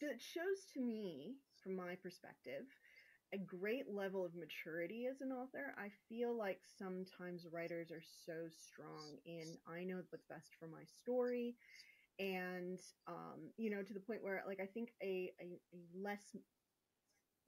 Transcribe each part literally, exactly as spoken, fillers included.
that shows to me, from my perspective, a great level of maturity as an author. I feel like sometimes writers are so strong in, I know what's best for my story. And, um, you know, to the point where, like, I think a, a, a less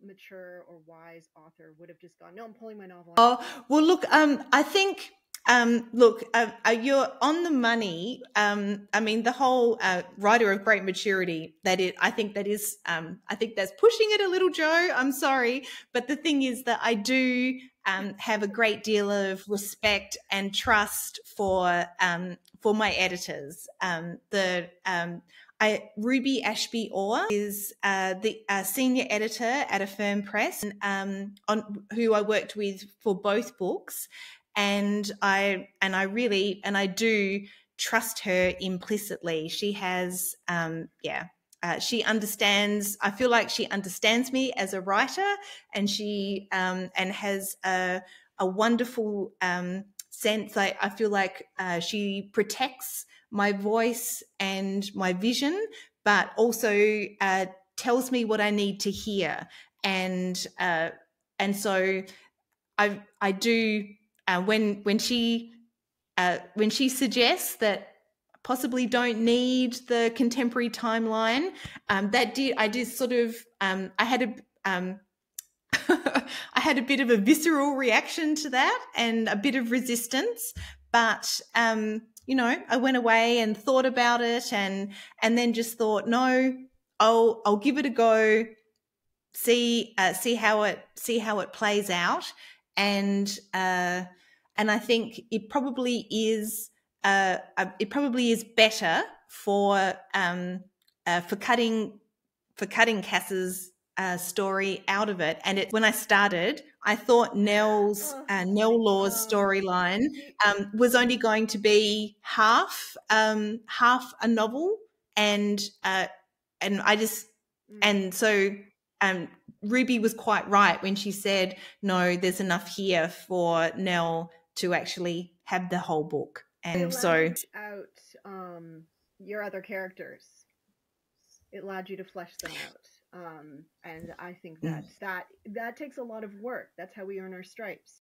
mature or wise author would have just gone, no, I'm pulling my novel. Oh, well, look, um, I think... Um, look, uh, uh, you're on the money. Um, I mean, the whole uh, writer of great maturity, that it, I think that is, um, I think that's pushing it a little, Joe. I'm sorry. But the thing is that I do um, have a great deal of respect and trust for, um, for my editors. Um, the, um, I, Ruby Ashby Orr is uh, the uh, senior editor at Affirm Press, um, on, who I worked with for both books. And I and I really and I do trust her implicitly. She has, um, yeah, uh, she understands. I feel like she understands me as a writer, and she um, and has a a wonderful um, sense. I, I feel like uh, she protects my voice and my vision, but also uh, tells me what I need to hear. And uh, and so I I do. Uh, when when she uh, when she suggests that I possibly don't need the contemporary timeline, um, that did I did sort of um, I had a um, I had a bit of a visceral reaction to that and a bit of resistance, but um, you know, I went away and thought about it, and and then just thought, no, I'll I'll give it a go, see uh, see how it see how it plays out. And uh, and I think it probably is uh, it probably is better for um, uh, for cutting for cutting Cass's uh, story out of it. And it, when I started, I thought Nell's uh, Nell Law's storyline um, was only going to be half um, half a novel, and uh, and I just and so. Um, Ruby was quite right when she said, no, there's enough here for Nell to actually have the whole book. And it so out um, your other characters, it allowed you to flesh them out. Um, and I think that, mm. that that takes a lot of work. That's how we earn our stripes.